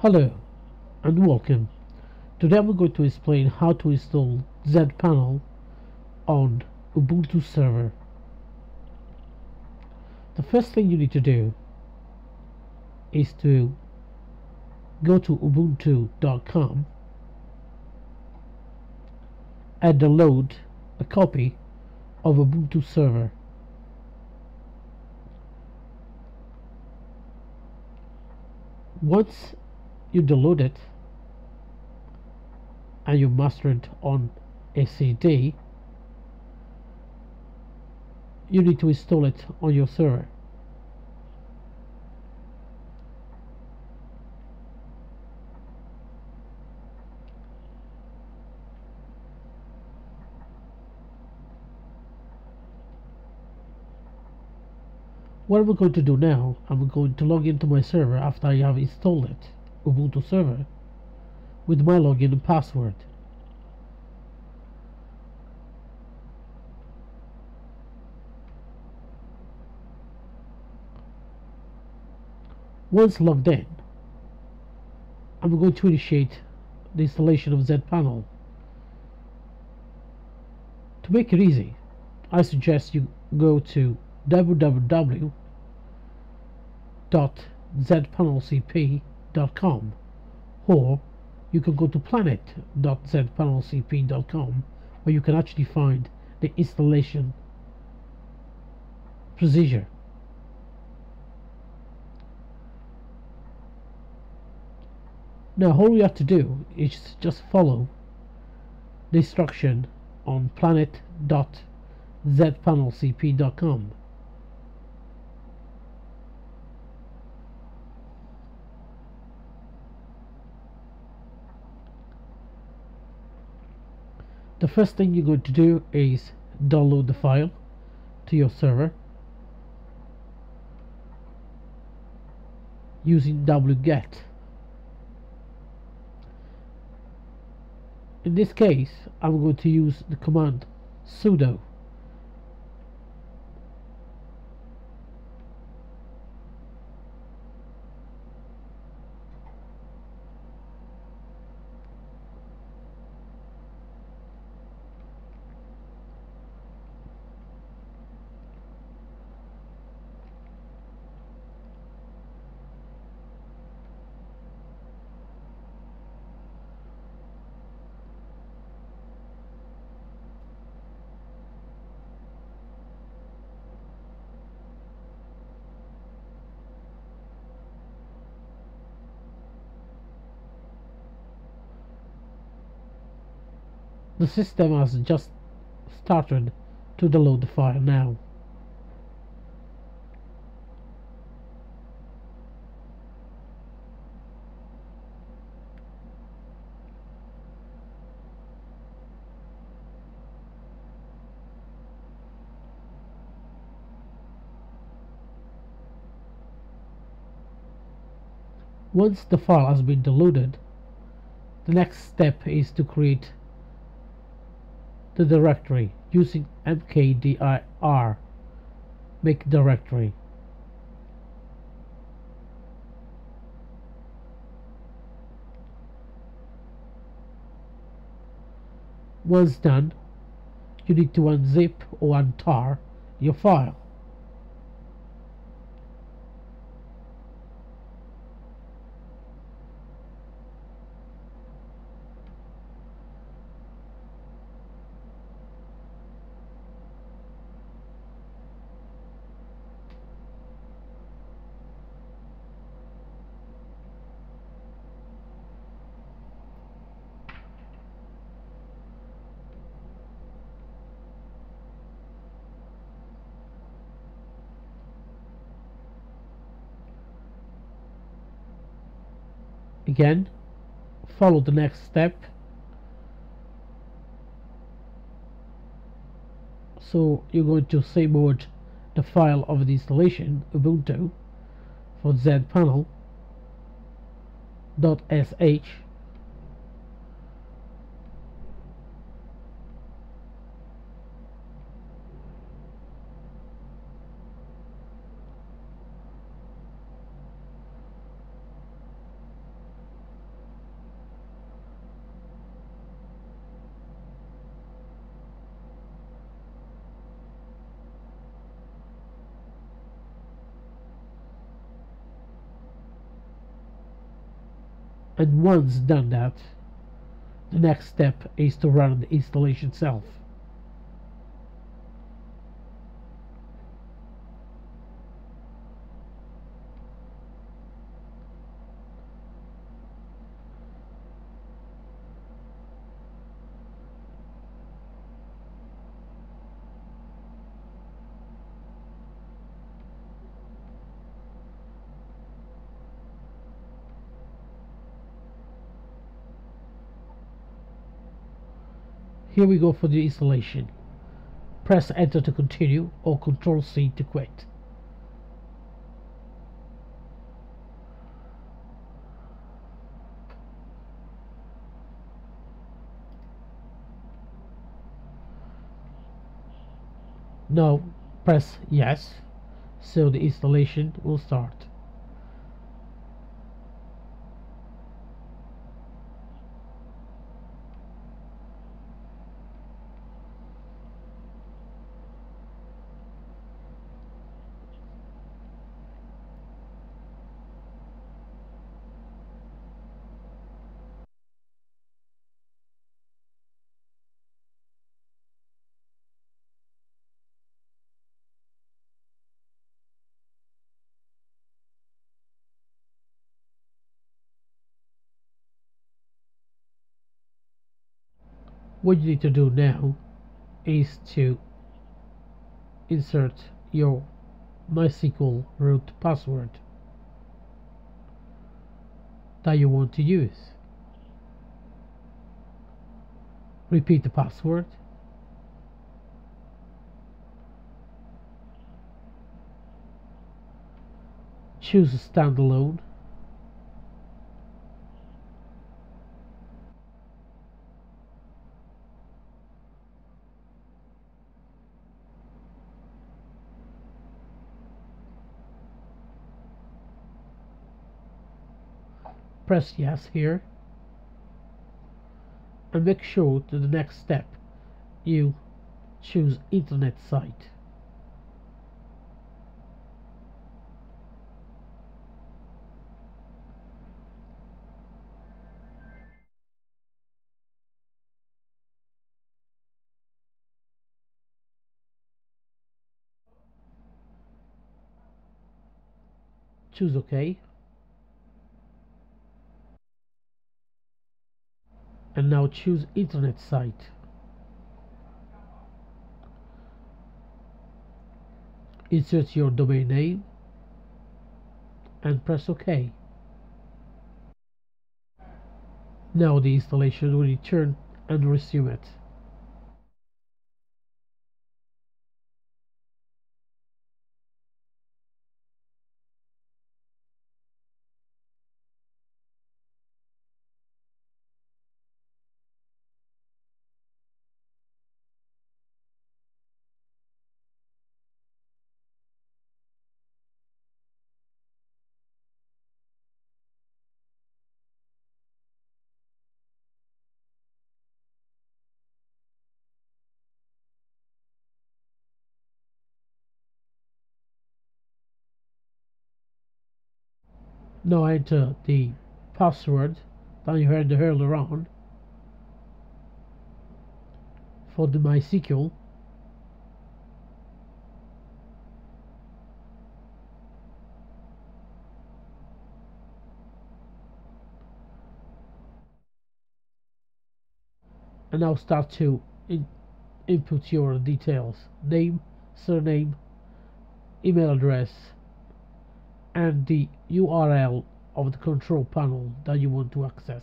Hello and welcome. Today we're going to explain how to install ZPanel on Ubuntu server. The first thing you need to do is to go to ubuntu.com and download a copy of Ubuntu server. Once you download it and you master it on a CD, you need to install it on your server. What we're going to do now, I'm going to log into my server after I have installed it, Ubuntu server, with my login and password. Once logged in, I'm going to initiate the installation of ZPanel. To make it easy, I suggest you go to www.zpanelcp.com, or you can go to planet.zpanelcp.com, where you can actually find the installation procedure. Now all you have to do is just follow the instruction on planet.zpanelcp.com. The first thing you're going to do is download the file to your server using wget. In this case, I'm going to use the command sudo. The system has just started to download the file now. Once the file has been downloaded, the next step is to create the directory using mkdir, make directory. Once done, you need to unzip or untar your file. Again, follow the next step. So you're going to save the file of the installation Ubuntu for zpanel.sh, And once done that, the next step is to run the installation itself. Here we go for the installation. Press enter to continue or Ctrl C to quit. Now press yes, so the installation will start. What you need to do now is to insert your MySQL root password that you want to use. Repeat the password. Choose a standalone. Press yes here and make sure to the next step you choose internet site. Choose OK. And now choose internet site. Insert your domain name and press OK. Now the installation will return and resume it. Now enter the password that you heard earlier on for the MySQL and now start to input your details: name, surname, email address, and the URL of the control panel that you want to access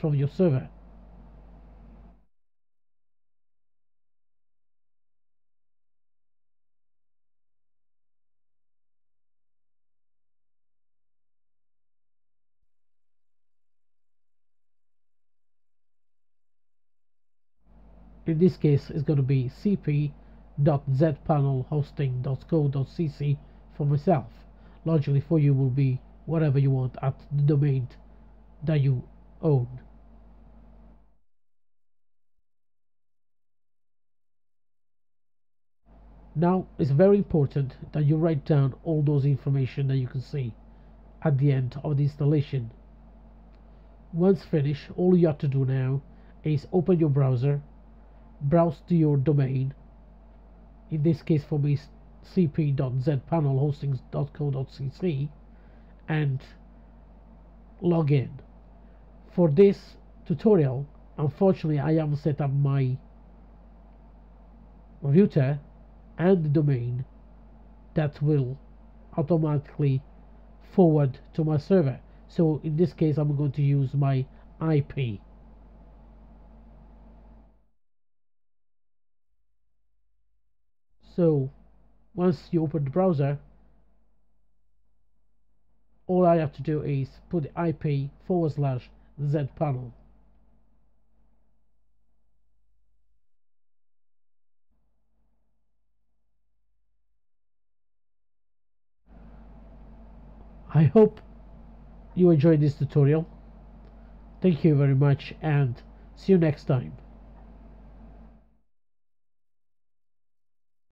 from your server. In this case, it's going to be cp.zpanelhostings.co.cc for myself. Logically for you will be whatever you want at the domain that you own. Now it's very important that you write down all those information that you can see at the end of the installation. Once finished, all you have to do now is open your browser, browse to your domain. In this case for me it's cp.zpanelhostings.co.cc, and log in. For this tutorial, unfortunately I haven't set up my router and the domain that will automatically forward to my server. So in this case I'm going to use my IP. So once you open the browser, all I have to do is put ip/zpanel. I hope you enjoyed this tutorial. Thank you very much and see you next time.